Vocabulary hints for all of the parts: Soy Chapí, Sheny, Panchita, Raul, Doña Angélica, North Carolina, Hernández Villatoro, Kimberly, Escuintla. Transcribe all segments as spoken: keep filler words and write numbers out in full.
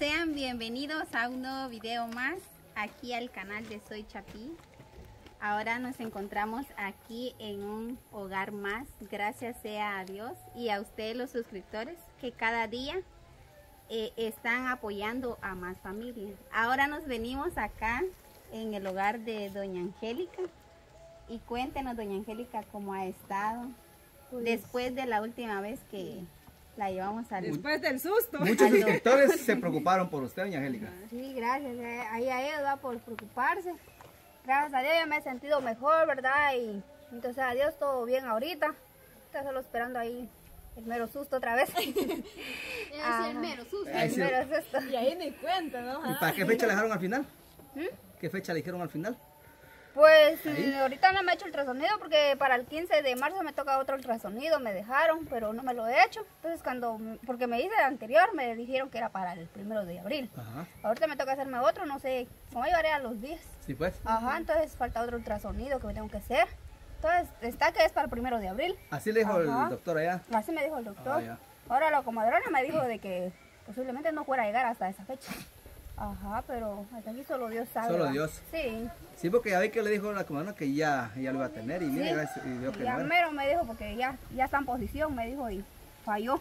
Sean bienvenidos a un nuevo video más aquí al canal de Soy Chapí. Ahora nos encontramos aquí en un hogar más, gracias sea a Dios y a ustedes los suscriptores que cada día eh, están apoyando a más familias. Ahora nos venimos acá en el hogar de Doña Angélica y cuéntenos, Doña Angélica, cómo ha estado pues, después de la última vez que... la llevamos al... Después del susto. Muchos suscriptores se preocuparon por usted, Doña Angélica. Sí, gracias. Ahí a ella por preocuparse. Gracias a Dios ya me he sentido mejor, ¿verdad? Y entonces, a Dios, todo bien ahorita. Está solo esperando ahí el mero susto otra vez. Ah, el mero susto. El mero susto. Y ahí me cuenta, ¿no? ¿Y para qué fecha le dejaron al final? ¿Mm? ¿Qué fecha le dijeron al final? Pues ¿ahí? Ahorita no me he hecho ultrasonido porque para el quince de marzo me toca otro ultrasonido, me dejaron, pero no me lo he hecho. Entonces cuando, porque me hice el anterior, me dijeron que era para el primero de abril. Ajá. Ahorita me toca hacerme otro, no sé, cómo llevaré a los días. Sí, pues. Ajá, entonces falta otro ultrasonido que me tengo que hacer. Entonces está que es para el primero de abril. Así le dijo. Ajá. El doctor allá. Así me dijo el doctor. Ah, ahora la comadrona me dijo de que posiblemente no fuera a llegar hasta esa fecha. Ajá, pero hasta aquí solo Dios sabe. Solo Dios. Sí. Sí, porque ya ve que le dijo la comadrona que ya, ya lo iba a tener y sí. Mira, y Dios que ya no mero me dijo porque ya, ya está en posición, me dijo, y falló.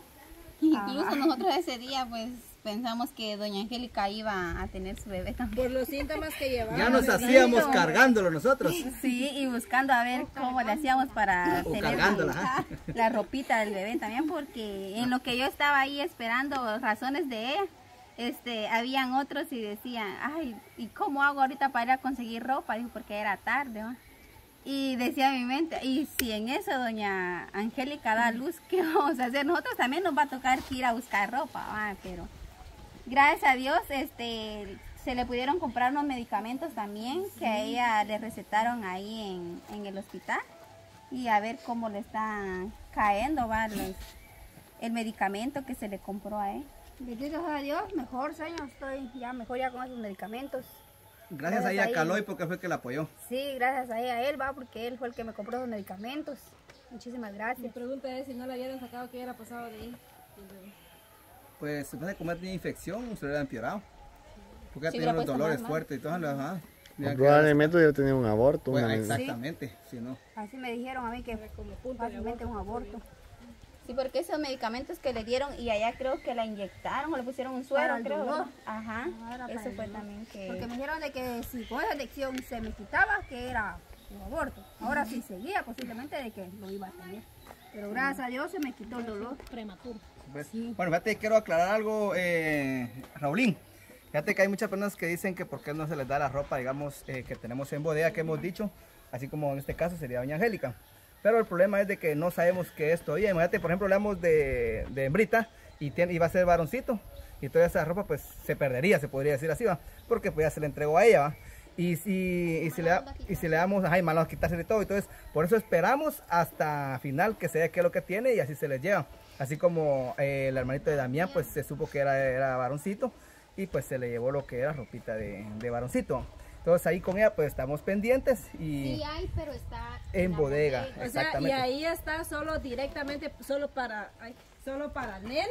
Incluso ajá. Nosotros ese día pues pensamos que Doña Angélica iba a tener su bebé también. Por los síntomas que llevaba. Ya nos hacíamos cargándolo nosotros. Sí, y buscando a ver cómo le hacíamos para o tener la, la ropita del bebé también, porque en lo que yo estaba ahí esperando razones de ella. Este, habían otros y decían, ay, ¿y cómo hago ahorita para ir a conseguir ropa? Dijo, porque era tarde, ¿no? Y decía en mi mente, y si en eso Doña Angélica da luz, ¿qué vamos a hacer? Nosotros también nos va a tocar que ir a buscar ropa, ah, pero gracias a Dios, este, se le pudieron comprar unos medicamentos también que a ella le recetaron ahí en, en el hospital y a ver cómo le están cayendo, ¿va? Los, el medicamento que se le compró a él. Bendito sea Dios, mejor señor, estoy ya mejor ya con esos medicamentos. Gracias, gracias a ella, a Caloy, porque fue el que la apoyó. Sí, gracias a ella, a él va, porque él fue el que me compró esos medicamentos. Muchísimas gracias. Mi pregunta es si no la hubieran sacado, ¿qué hubiera pasado de ahí? Pues se puede comer una infección, se le hubiera empeorado. Porque sí, ha tenido los dolores fuertes y todo. Ajá. Probablemente hubiera tenido un aborto. Bueno, exactamente, sí. Si no. Así me dijeron a mí que fácilmente un aborto. Sí, porque esos medicamentos que le dieron y allá creo que la inyectaron o le pusieron un suero, creo, ¿no? Ajá, no, eso fue también que... Porque me dijeron de que si con esa inyección se me quitaba, que era un aborto. Ahora sí seguía posiblemente de que lo iba a tener. Pero gracias a Dios se me quitó el dolor prematuro. Pues, sí. Bueno, fíjate, quiero aclarar algo, eh, Raulín. Fíjate que hay muchas personas que dicen que por qué no se les da la ropa, digamos, eh, que tenemos en bodega, que hemos dicho, así como en este caso sería Doña Angélica. Pero el problema es de que no sabemos qué es todavía. Imagínate, por ejemplo, hablamos de, de hembrita y, tiene, y va a ser varoncito. Y toda esa ropa pues se perdería, se podría decir así, ¿va? Porque pues ya se la entregó a ella, ¿va? Y si, y si, le, da, y si le damos, ay, malos quitársele todo. Entonces, por eso esperamos hasta final que sea qué es lo que tiene y así se les lleva. Así como eh, el hermanito de Damián pues se supo que era, era varoncito y pues se le llevó lo que era ropita de, de varoncito. Entonces ahí con ella pues estamos pendientes y sí hay, pero está en, en bodega, bodega. O sea, y ahí está solo directamente solo para solo para nena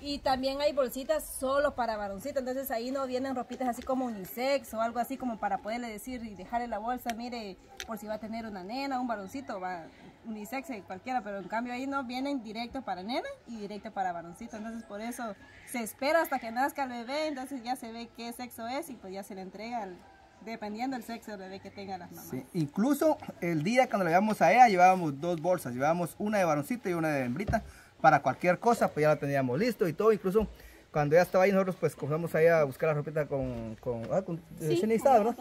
y también hay bolsitas solo para varoncito, entonces ahí no vienen ropitas así como unisex o algo así como para poderle decir y dejarle la bolsa, mire, por si va a tener una nena, un varoncito, va unisex cualquiera, pero en cambio ahí no vienen directo para nena y directo para varoncito, entonces por eso se espera hasta que nazca el bebé, entonces ya se ve qué sexo es y pues ya se le entrega al dependiendo del sexo del bebé que tenga las mamás. Sí, incluso el día cuando la llevamos a ella llevábamos dos bolsas, llevábamos una de varoncito y una de hembrita, para cualquier cosa pues ya la teníamos listo y todo, incluso cuando ella estaba ahí nosotros pues comenzamos a ir a buscar la ropita con, con, ah, con sí, el ¿verdad?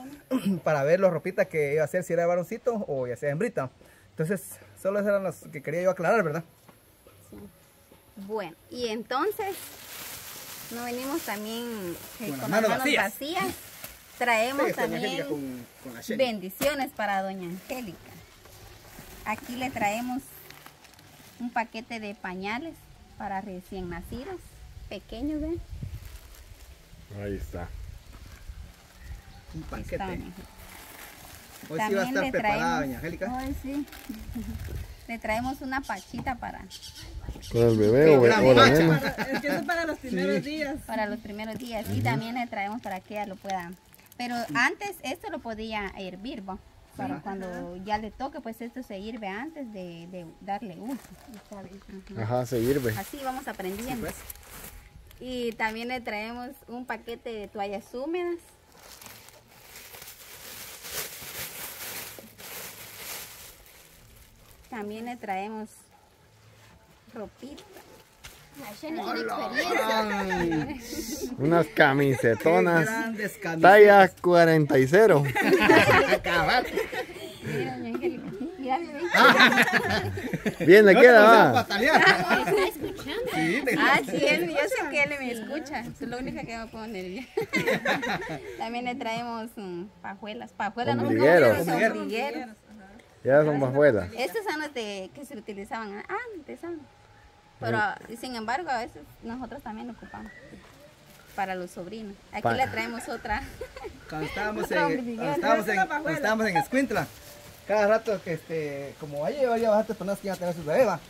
Para ver la ropita que iba a ser, si era de varoncito o ya sea hembrita. Entonces solo esas eran las que quería yo aclarar, ¿verdad? Sí. Bueno, y entonces no venimos también eh, con, con las manos vacías, vacías. Traemos sí, también con, con bendiciones para Doña Angélica. Aquí le traemos un paquete de pañales para recién nacidos, pequeños, ¿ven? Ahí está. Un paquete. Está, hoy sí va a estar preparada, Doña Angélica. Hoy sí. Le traemos una pachita para... ¿Con el bebé o, o la nena? Es que eso es para los primeros sí. días. Para los primeros días. Uh-huh. Y también le traemos para que ella lo pueda... Pero antes esto lo podía hervir, ¿va? Para sí. cuando Ajá. ya le toque, pues esto se hierve antes de, de darle uso. Ajá. Ajá, se hierve. Así vamos aprendiendo. Sí, pues. Y también le traemos un paquete de toallas húmedas. También le traemos ropita. Unas camisetonas talla cuarenta y cero. Bien le queda. Ah, sí, él, yo sé que él me escucha. Es lo único que me pongo nerviosa. También le traemos um, pajuelas, pajuelas no son vigueros. Ya son pajuelas. Estos son los de, que se utilizaban antes, ¿sabes? Pero sin embargo a veces nosotros también lo ocupamos para los sobrinos. Aquí pa. le traemos otra. Cuando estábamos, otra en, cuando estábamos, en, cuando estábamos en Escuintla, cada rato que este, como allí había bastantes personas que iban a tener su bebé, va,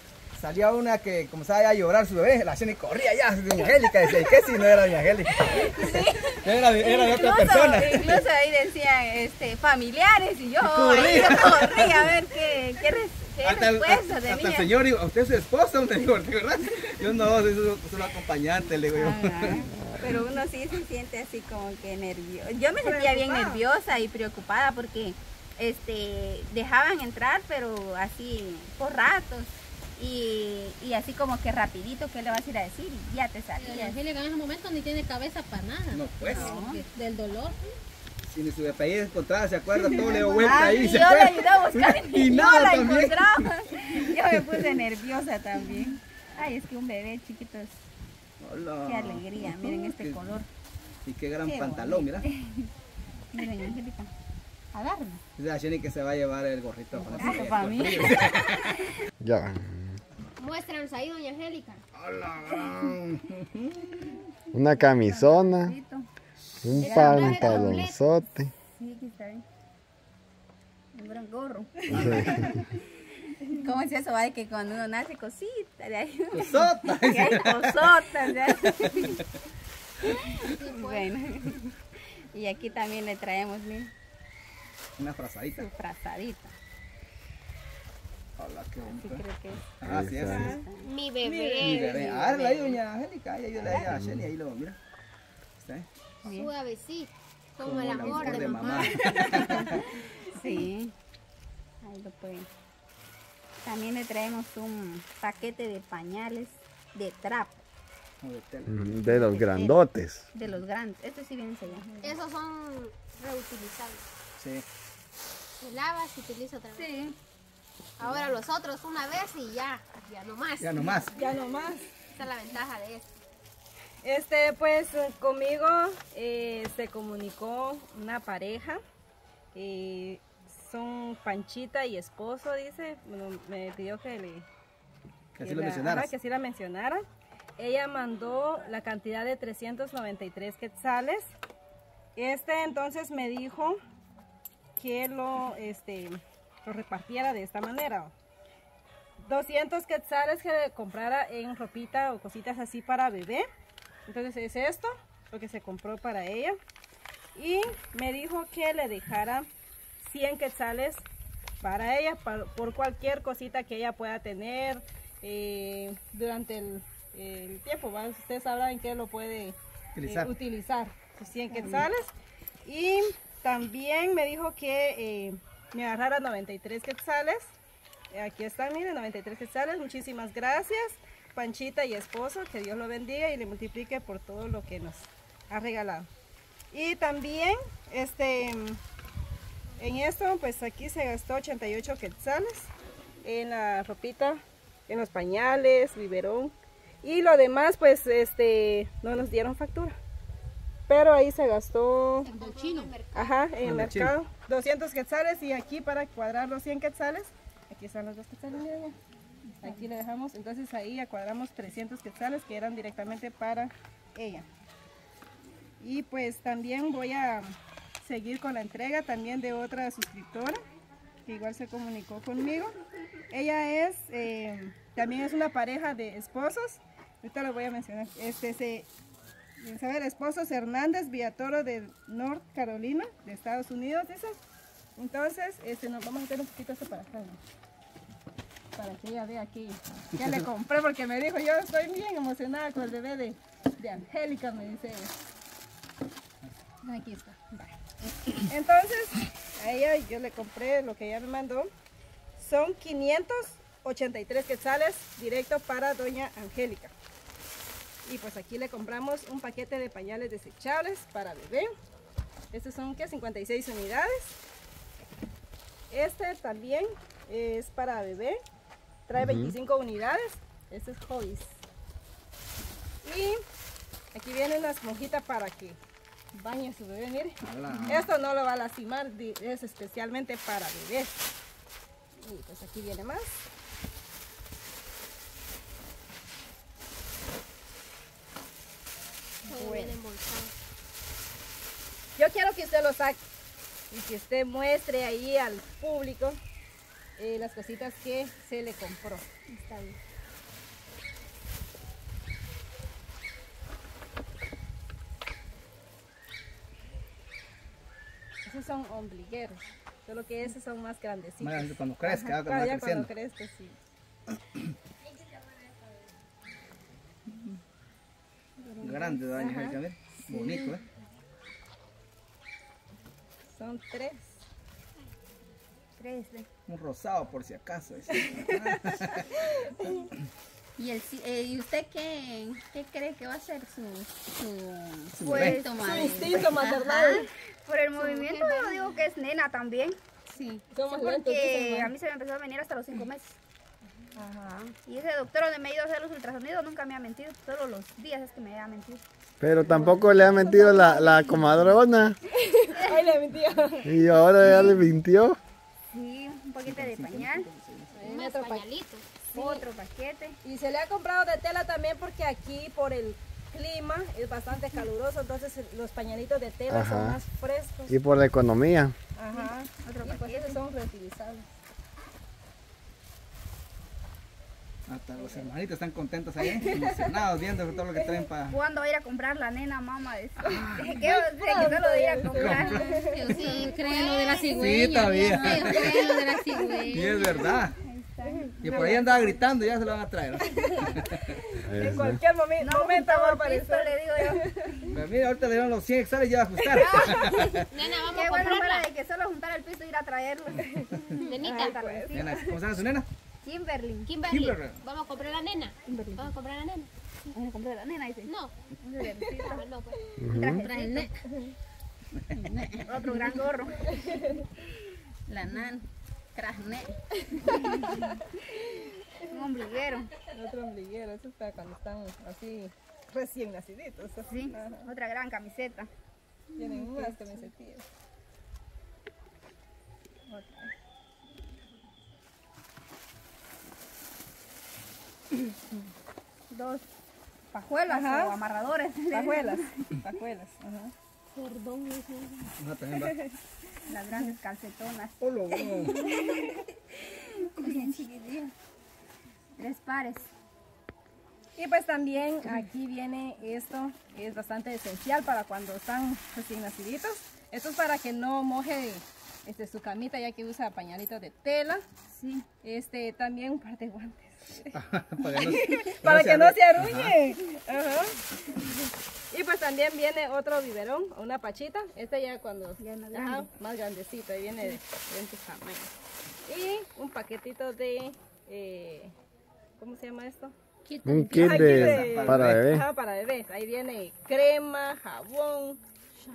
salía una que comenzaba a llorar su bebé, la Jenny corría ya, Doña Angélica, decía, ¿qué si no era Doña Angélica? Sí. Era, era de otra persona. Incluso ahí decían este, familiares y yo corría, yo corría a ver qué, qué Hasta el, hasta, hasta el señor, digo, ¿usted es su esposa? Me digo, ¿verdad? Yo no, soy solo acompañante, le digo yo. Pero uno sí se siente así como que nervioso. Yo me sentía bien nerviosa y preocupada porque este, dejaban entrar, pero así por ratos. Y, y así como que rapidito, ¿qué le vas a ir a decir? Y ya te salía. Y así le ganas un momento ni tiene cabeza para nada. No, pues. No. Del dolor. Si ni su bebé encontraba, se acuerda, todo le dio vuelta ahí. Y yo la ayudé a buscar y no la encontraba. Yo me puse nerviosa también. Ay, es que un bebé, chiquitos. Hola. Qué alegría, miren este qué, color. Y qué gran qué pantalón, mira. Miren, Angélica, agarra. Es la Jenny que se va a llevar el gorrito para, para, para mí. Ya. Muéstranos ahí, Doña Angélica. Hola. Una camisona. Un pantalonzote. Sí, aquí está bien. Un gran gorro. ¿Cómo es eso? Vale, que cuando uno nace cosita. Cosotas. Cosotas. Bueno. Y aquí también le traemos, miren. Una frazadita. Una frazadita. Hola, qué bonito. Sí, creo que es. Ah, sí, es. Ah, mi bebé. Mi bebé. Ah, ahí, Doña Angélica. Ahí, ayúdale ahí a Shelly. Ahí lo, mira. ¿Está ahí? Bien. Suavecito, como, como el amor, amor de, de mamá. mamá. Sí, ahí lo pueden. También le traemos un paquete de pañales de trapo. De los de grandotes. De los grandes, estos sí vienen sellados. Esos son reutilizables. Sí. Se lava, se utiliza otra vez. Sí. Ahora los otros una vez y ya, ya no más. Ya no más. Ya no más. Esa es la ventaja de esto. Este, pues conmigo eh, se comunicó una pareja, eh, son Panchita y esposo, dice, bueno, me pidió que le que, que, así la, que así la mencionara. Ella mandó la cantidad de trescientos noventa y tres quetzales. Este entonces me dijo que lo, este, lo repartiera de esta manera. doscientos quetzales que le comprara en ropita o cositas así para bebé. Entonces es esto, lo que se compró para ella. Y me dijo que le dejara cien quetzales para ella, para, por cualquier cosita que ella pueda tener eh, durante el, el tiempo. ¿Vale? Ustedes sabrán que lo puede utilizar. Eh, utilizar cien quetzales. Y también me dijo que eh, me agarrara noventa y tres quetzales. Aquí están, miren, noventa y tres quetzales. Muchísimas gracias. Panchita y esposo, que Dios lo bendiga y le multiplique por todo lo que nos ha regalado. Y también este en esto, pues aquí se gastó ochenta y ocho quetzales en la ropita, en los pañales, biberón, y lo demás pues este no nos dieron factura, pero ahí se gastó en el chino. Ajá, en, en el, el mercado chino. doscientos quetzales. Y aquí para cuadrar los cien quetzales, aquí están los dos quetzales, miren. Aquí le dejamos, entonces ahí cuadramos trescientos quetzales que eran directamente para ella. Y pues también voy a seguir con la entrega también de otra suscriptora. que igual se comunicó conmigo. Ella es, eh, también es una pareja de esposos, ahorita lo voy a mencionar. Este se, el esposo es Hernández Villatoro de North Carolina, de Estados Unidos, dice. Entonces, este, nos vamos a meter un poquito esto para acá, ¿no? Para que ella vea aquí. Ya le compré porque me dijo, yo estoy bien emocionada con el bebé de, de Angélica, me dice ella. Aquí está. Bye. Entonces, a ella yo le compré lo que ella me mandó. Son quinientos ochenta y tres quetzales directo para Doña Angélica. Y pues aquí le compramos un paquete de pañales desechables para bebé. Estos son, ¿qué? cincuenta y seis unidades. Este también es para bebé. Trae uh-huh. veinticinco unidades. Este es Hobbies. Y aquí vienen las monjitas para que bañe su bebé. Mire, hola. Esto no lo va a lastimar. Es especialmente para bebés. Y pues aquí viene más. Bueno. Yo quiero que usted lo saque y que usted muestre ahí al público eh, las cositas que se le compró. Está bien. Esos son ombligueros, solo que esos son más grandecitos. Más grande cuando crezca, cuando, ya cuando crezca, sí. Grande, Doña Angélica, ¿eh? Sí. Bonito, ¿eh? Son tres. Tres, ¿eh? Un rosado, por si acaso. ¿Y, el, eh, ¿y usted qué, qué cree que va a ser su, su, su, pues, su instinto maternal? Por el movimiento yo digo que es nena también. Sí. Somos sí porque lentos, a mí se me empezó a venir hasta los cinco meses. Ajá. Y ese doctor donde me he ido a hacer los ultrasonidos nunca me ha mentido, solo los días es que me ha mentido. Pero tampoco le ha mentido la, la comadrona. Ay, le mintió. Y ahora ya le mintió. Sí, un paquete de pañal. Un otro pañalito. Sí. Otro paquete. Y se le ha comprado de tela también porque aquí por el clima es bastante caluroso, entonces los pañalitos de tela ajá. son más frescos. Y por la economía. Ajá. Otro y paquete. Pues son reutilizables. Hasta los hermanitos están contentos ahí, emocionados viendo todo lo que traen para... ¿Cuándo va a ir a comprar la nena, mamá? ¿De eso? ¿Qué? ¿Qué? ¿Cuándo va a ir a comprar? Yo sí creo lo de la cigüeña. Sí, todavía. No, yo creo lo de la cigüeña. Y es verdad. Y por ahí andaba gritando, ya se lo van a traer. En cualquier momento, no, momento va a aparecer. Cristo, le digo yo. Pero mira, ahorita le dieron los cien exales y ya va a ajustar. Nena, vamos a comprarla. Qué bueno, de que solo juntar el piso y ir a traerlo. Nenita. Ah, pues. Nena, ¿cómo se llama su nena? Kimberly. Kimberly. Kimberly, vamos a comprar a la nena. Kimberly. Vamos a comprar a la nena. Vamos a comprar a la nena, dice. No. No, pues. Uh-huh. Traje el otro gran gorro. La nan. Crasne. Un ombliguero. Otro ombliguero. Eso está cuando están así recién naciditos. Sí. Ajá. Otra gran camiseta. Tienen mm, unas camisetillas. Otra. Dos pajuelas ajá. o amarradores. Pajuelas, pajuelas. Ajá. Cordón. Las grandes calcetonas. Oh, lo bueno. Tres pares. Y pues también aquí viene esto, que es bastante esencial para cuando están recién naciditos. Esto es para que no moje este, su camita, ya que usa pañalitos de tela. Sí. Este también un par de guantes. para que no, para que no se arruñe. Ajá. Ajá. Y pues también viene otro biberón, una pachita. Este ya cuando ya más, grande. Ajá, más grandecito y viene de diferentes tamaños. Y un paquetito de eh, ¿cómo se llama esto? Kit. Un kit ajá, de, de, para bebés. Ajá, para bebés. Ahí viene crema, jabón,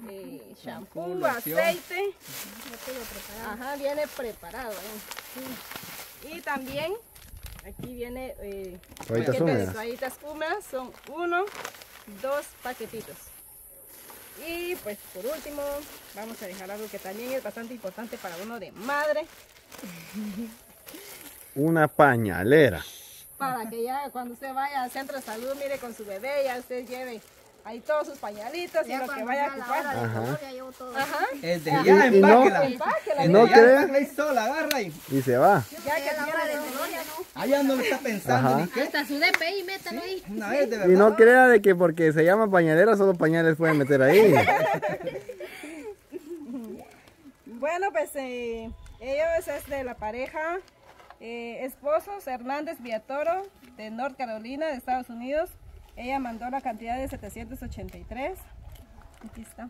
eh, shampoo, shampoo, aceite. Ajá. Ajá, viene preparado. Eh. Sí. Y también aquí viene eh, paquetes de toallitas húmedas, son uno, dos paquetitos. Y pues por último, vamos a dejar algo que también es bastante importante para uno de madre. Una pañalera. Para que ya cuando usted vaya al centro de salud, mire con su bebé, ya usted lleve Ahí todos sus pañalitos ya y lo que vaya a ocupar. Ajá. Ajá. El de allá, empáquela. Empáquela. No cree. Sola, agarra y... y se va. Ya que la hora de colonia, ¿no? Allá no lo está pensando. Ajá. Ni qué. Hasta su D P I, métalo ahí. Sí. No, es de verdad. Y no crea de que porque se llama pañalera, solo pañales pueden meter ahí. Bueno, pues eh, ellos es de la pareja. Eh, esposos Hernández Villatoro de North Carolina, de Estados Unidos. Ella mandó la cantidad de setecientos ochenta y tres. Aquí está.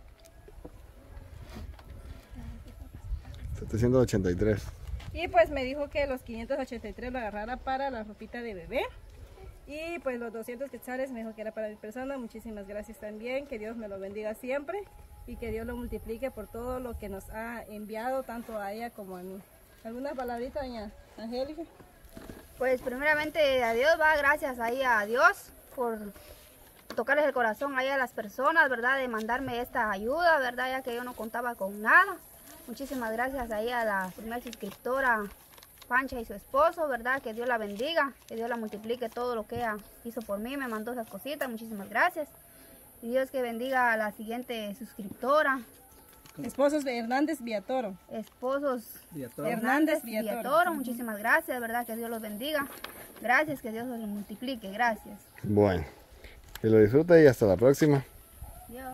setecientos ochenta y tres. Y pues me dijo que los quinientos ochenta y tres lo agarrara para la ropita de bebé. Y pues los doscientos quetzales me dijo que era para mi persona. Muchísimas gracias también. Que Dios me lo bendiga siempre. Y que Dios lo multiplique por todo lo que nos ha enviado, tanto a ella como a mí. ¿Alguna palabrita, doña Angélica? Pues primeramente a Dios va, gracias ahí a Dios por tocarles el corazón ahí a las personas, ¿verdad? De mandarme esta ayuda, ¿verdad? Ya que yo no contaba con nada. Muchísimas gracias ahí a la primera suscriptora Pancha y su esposo, ¿verdad? Que Dios la bendiga, que Dios la multiplique todo lo que ella hizo por mí, me mandó esas cositas, muchísimas gracias. Y Dios que bendiga a la siguiente suscriptora. Esposos de Hernández Villatoro. Esposos Villatoro. Hernández Villatoro. Villatoro. Muchísimas gracias, ¿verdad? Que Dios los bendiga. Gracias, que Dios los multiplique. Gracias. Bueno, que lo disfrute y hasta la próxima.